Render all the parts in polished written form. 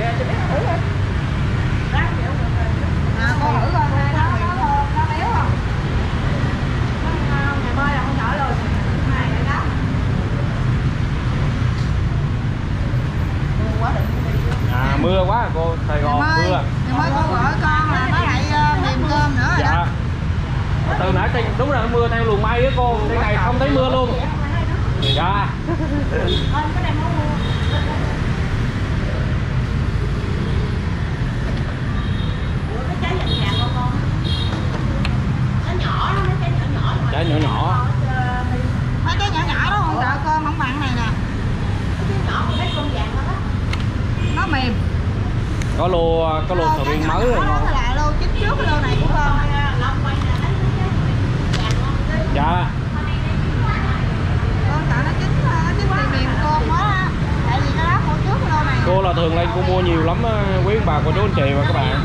Dạ, chị biết thử thôi. À, cô thử coi nó béo không? Ngày bơi là không nổi luôn. Này này đó. Mưa quá định. À, mưa quá cô, Sài Gòn mưa. Ngày mới cô gọi con là nó lại mềm cơm nữa rồi đó. Từ nãy trên đúng là mưa theo luồng mây á cô, cái này không thấy mưa luôn. Dạ. Trái nhỏ nhỏ. Mấy cái nhỏ nhỏ đó không sợ cơm không bằng này nè. Nhỏ mấy con vàng đó. Nó mềm. Có lô sầu riêng mới rồi ngon. Nó lại lô chính trước lô này của con. Dạ. Con sợ nó chín mềm con quá. Tại vì nó đá cô trước lô này. Cô là thường lên cô mua nhiều lắm quý bà cô chú anh chị và các bạn.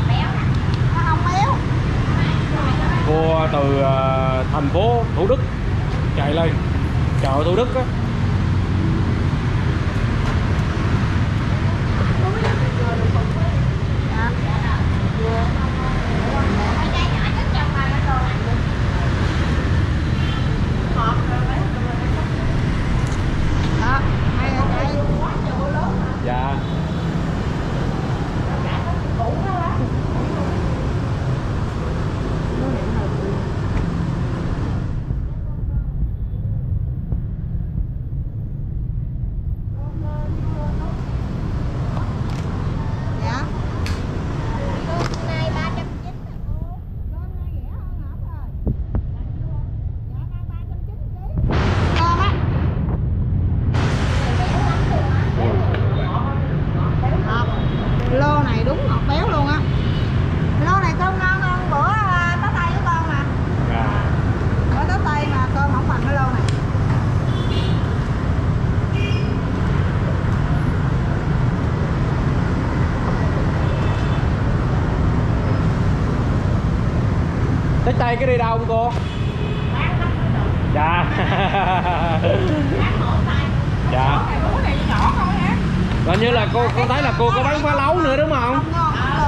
Nó không béo. Cô từ thành phố Thủ Đức chạy lên chợ Thủ Đức á, tay cái đi đâu không cô? Dạ. Dạ. Còn như là cô thấy là cô có bán phá lấu nữa đúng không?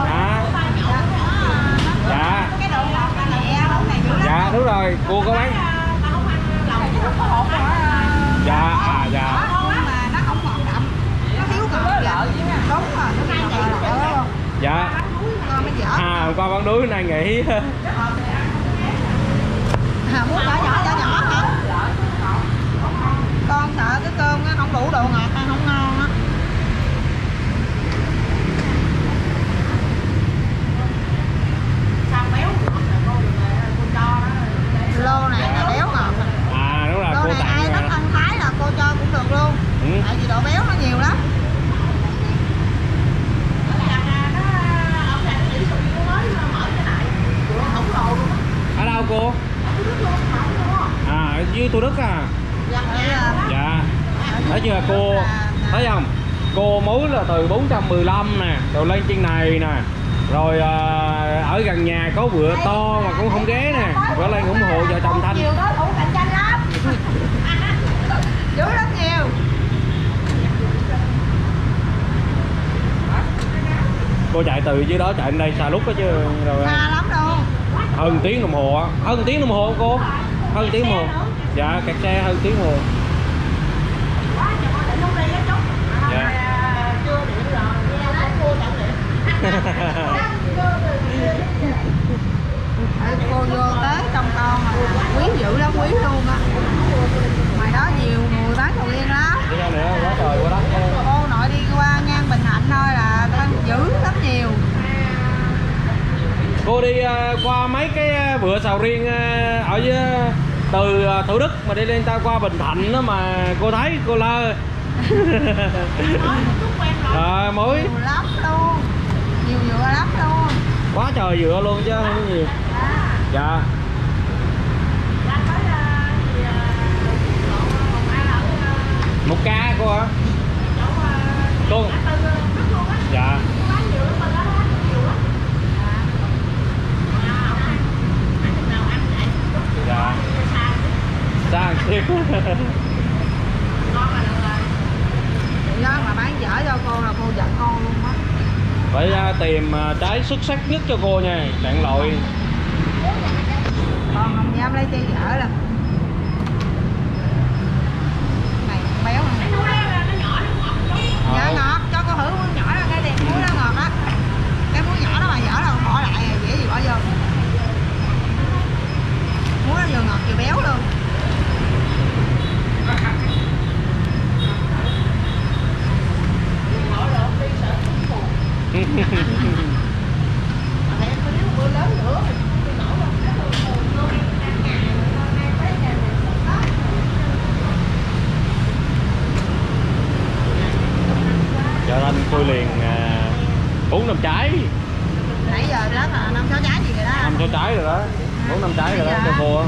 Dạ. Dạ. Dạ đúng rồi, cô có bán. Dạ, à dạ. Nó không ngọt đậm. Nó thiếu cỡ lợi chứ. Đúng rồi, nó nay nghỉ. Dạ. À, hôm qua bán đuối nay nghỉ. Muốn nhỏ hả? Con sợ cái cơm nó không đủ độ ngọt ăn không ngon á. Sao béo ngọt là cô cho đó. Lô này là béo ngọt. À đúng rồi, cô tặng. Lô này ai thích ăn thái là cô cho cũng được luôn. Ừ. Tại vì độ béo nó nhiều lắm. Ở đâu cô? À, dưới Thủ Đức à? Dạ. Thấy chưa cô? Thấy không? Cô mối là từ 415 nè, rồi lên trên này nè. Rồi ở gần nhà có vựa to mà cũng không ghé nè. Rồi lên ủng hộ vợ chồng Thanh. Nhiều đó, đủ cạnh tranh lắm. Chú rất nhiều. Cô chạy từ dưới đó chạy lên đây xa lúc đó chứ. Rồi. Xa lắm luôn. Hơn tiếng đồng hồ á. Hơn tiếng đồng hồ cô? Hơn tiếng hồ. Dạ, kẹt xe hơn tiếng hồ. Dạ. Cô vô tới trong con mà quý dữ lắm, quý luôn á. Ngoài đó nhiều người bán sầu riêng lắm. Cô nội đi qua ngang Bình Thạnh thôi là dữ lắm nhiều. Cô đi qua mấy cái vựa sầu riêng ở dưới từ Thủ Đức mà đi lên ta qua Bình Thạnh đó mà cô thấy cô lơ. À, mối nhiều lắm luôn, nhiều dừa lắm luôn, quá trời dừa luôn chứ không có nhiều. Dạ. Một ca cô hả? Cô. Dạ. Dạ. Sao xíu. Đó mà bán dở cho cô là cô giận con luôn á. Phải tìm trái xuất sắc nhất cho cô nha, bạn lội. Con không dám lấy trái dở lắm. Này béo này. Dở ngọt, cho cô thử muối nhỏ ra cái tiền muối nó ngọt á. Cái muối nhỏ đó mà dở là bỏ lại dễ gì bỏ vô. Muối nó vừa ngọt vừa béo luôn. Cho nên tôi liền uống 5 trái. Nãy giờ đó là 5-6 trái gì rồi đó. 5-6 trái rồi đó. Uống 5 trái rồi đó cho cô.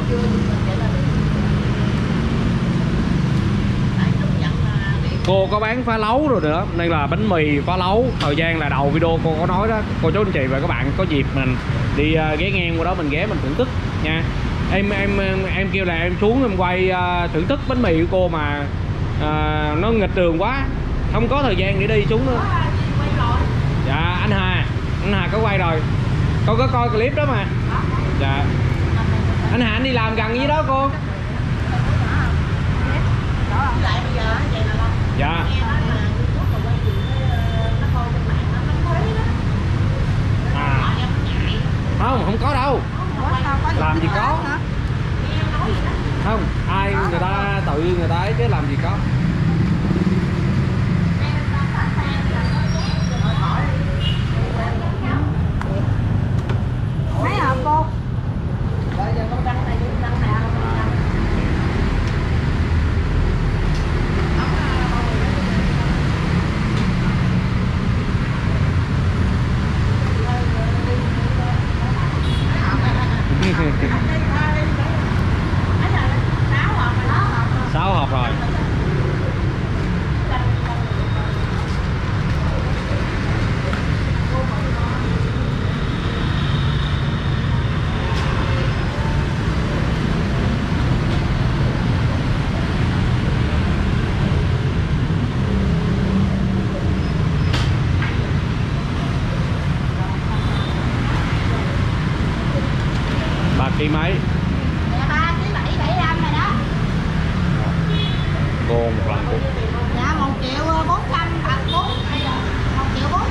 Cô có bán phá lấu rồi nữa, nên là bánh mì phá lấu. Thời gian là đầu video cô có nói đó. Cô chú anh chị và các bạn có dịp mình đi ghé ngang qua đó mình ghé mình thưởng thức nha. Em kêu là em xuống em quay thưởng thức bánh mì của cô mà nó nghịch đường quá, không có thời gian để đi xuống nữa. Dạ anh Hà có quay rồi, cô có coi clip đó mà. Dạ anh Hà anh đi làm gần với đó cô. Dạ. À. Không có đâu. Làm gì có. Không, ai người ta tự người ta ấy chứ làm gì có. Mấy hộp cô? Ký mấy? 3,775 rồi đó. Cô một lần cũng. Dạ 1.470. Dạ. Còn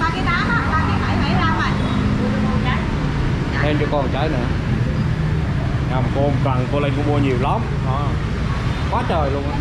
3,8 á, 3,775 rồi. Thêm cho con trái nữa. Không, cô một lần cô lên cô mua nhiều lắm. Đó. Quá trời luôn á.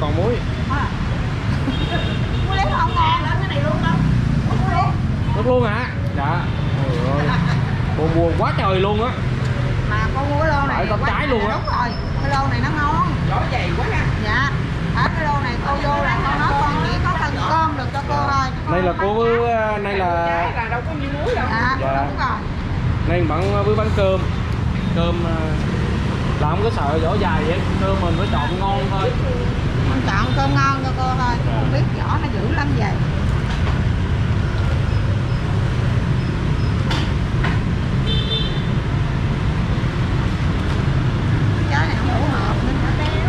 Còn muối. Muối lấy không ngon lên cái này luôn không? Được luôn hả? Dạ. Ôi ơi. Cô mua quá trời luôn á. Mà cô mua cái lô này có trái luôn á. Đúng rồi. Cái lô này nó ngon. Rõ dày quá ha. Dạ. Ở cái lô này cô vô là con nói con chỉ có cần cơm được cho cô thôi. Đây là cô với nay là trái là đâu có nhiều muối đâu. Dạ. Đúng rồi. Nên bạn với bán cơm là không có sợ vỏ dài vậy, cơm mình mới chọn ngon thôi. Mình chọn cơm ngon cho cô thôi, không biết vỏ nó dữ lắm vậy. Trái này không đủ hộp nên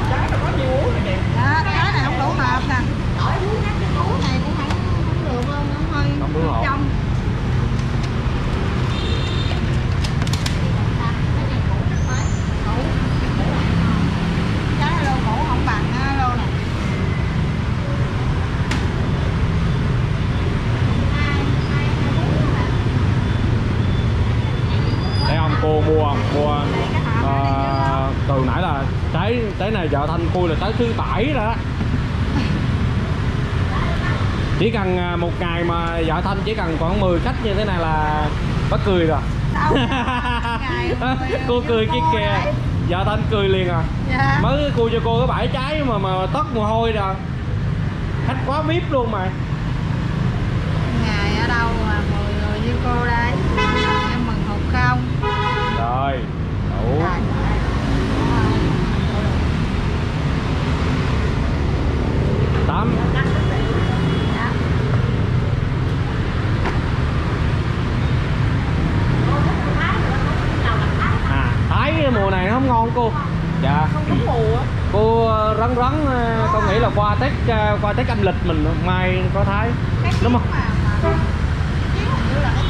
trái nó có nhiều muối nè. Đó, trái này không đủ hộp nè. Đổi muối nát cái muối này cũng không được, không hơi trong. Cái này chợ Thanh Khuê là tới thứ 7 rồi đó. Chỉ cần một ngày mà vợ Thanh chỉ cần khoảng 10 khách như thế này là bắt cười rồi. Cô cười kia kìa, vợ Thanh cười liền à. Dạ. Mới cô cho cô cái bãi trái mà tóc mồ hôi rồi. Khách quá vip luôn mà. Ngày ở đâu mà 10 người như cô đây. Em mừng hụt không? Rồi, đủ. Tắm. Mùa này nó không ngon cô. Dạ. Không đúng mùa. Cô rắn rắn con nghĩ là qua Tết âm lịch mình mai có thái. Đúng không?